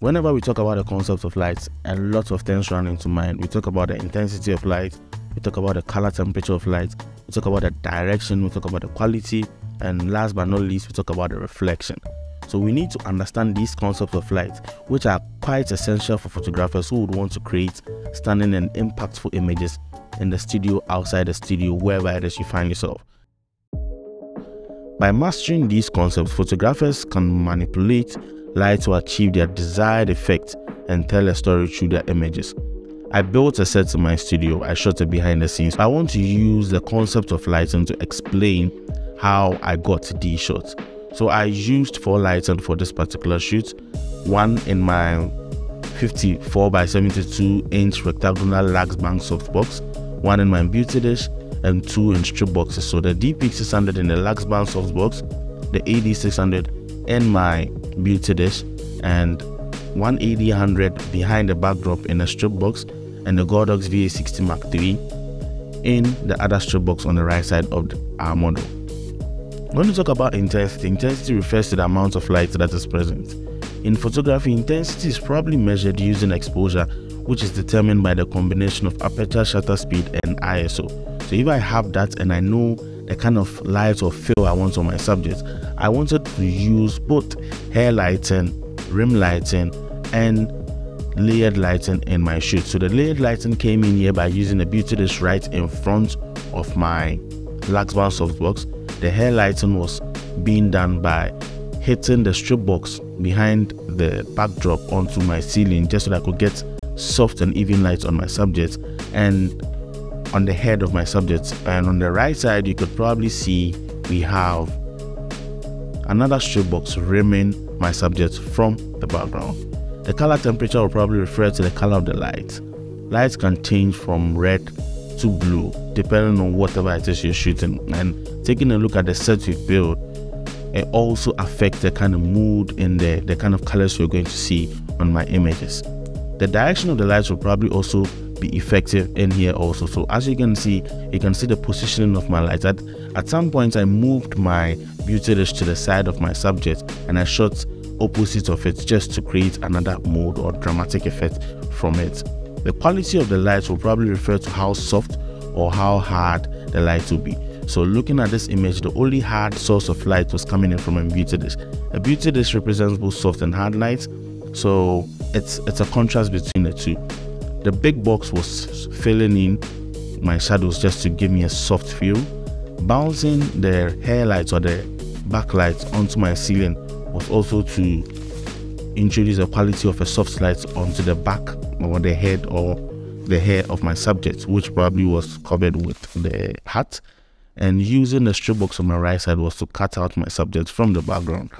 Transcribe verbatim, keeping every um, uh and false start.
Whenever we talk about the concept of lights, a lot of things run into mind. We talk about the intensity of light, we talk about the color temperature of light, we talk about the direction, we talk about the quality, and last but not least, we talk about the reflection. So we need to understand these concepts of light, which are quite essential for photographers who would want to create stunning and impactful images in the studio, outside the studio, wherever it is you find yourself. By mastering these concepts, photographers can manipulate light to achieve their desired effect and tell a story through their images. I built a set in my studio, I shot a behind the scenes. I want to use the concept of lighting to explain how I got these shots. So I used four lighting for this particular shoot, one in my fifty-four by seventy-two inch rectangular Lux Bank Softbox, one in my beauty dish, and two in strip boxes. So the D P six hundred in the Lux Bank Softbox, the A D six hundred in my beauty dish, and one A D one hundred behind the backdrop in a strip box, and the Godox V A sixty Mark three in the other strip box on the right side of our model. When we talk about intensity, intensity refers to the amount of light that is present. In photography, intensity is probably measured using exposure, which is determined by the combination of aperture, shutter speed, and I S O. So if I have that and I know the kind of light or feel I want on my subject, I wanted to use both hair lighting, rim lighting, and layered lighting in my shoot. So the layered lighting came in here by using the beauty dish right in front of my Lux Bank Softbox. The hair lighting was being done by hitting the strip box behind the backdrop onto my ceiling, just so that I could get soft and even light on my subject and on the head of my subject. And on the right side, you could probably see we have another strip box rimming my subject from the background. The color temperature will probably refer to the color of the light. Lights can change from red to blue depending on whatever it is you're shooting, and taking a look at the set we've built, it also affects the kind of mood in there, the kind of colors you're going to see on my images. The direction of the lights will probably also be effective in here also. So as you can see, you can see the positioning of my lights. At, at some point I moved my beauty dish to the side of my subject and I shot opposite of it just to create another mood or dramatic effect from it. The quality of the lights will probably refer to how soft or how hard the light will be. So looking at this image, the only hard source of light was coming in from a beauty dish. A beauty dish represents both soft and hard lights, so it's, it's a contrast between the two. The big box was filling in my shadows just to give me a soft feel. Bouncing the hair lights or the backlights onto my ceiling was also to introduce the quality of a soft light onto the back or the head or the hair of my subject, which probably was covered with the hat. And using the strip box on my right side was to cut out my subject from the background.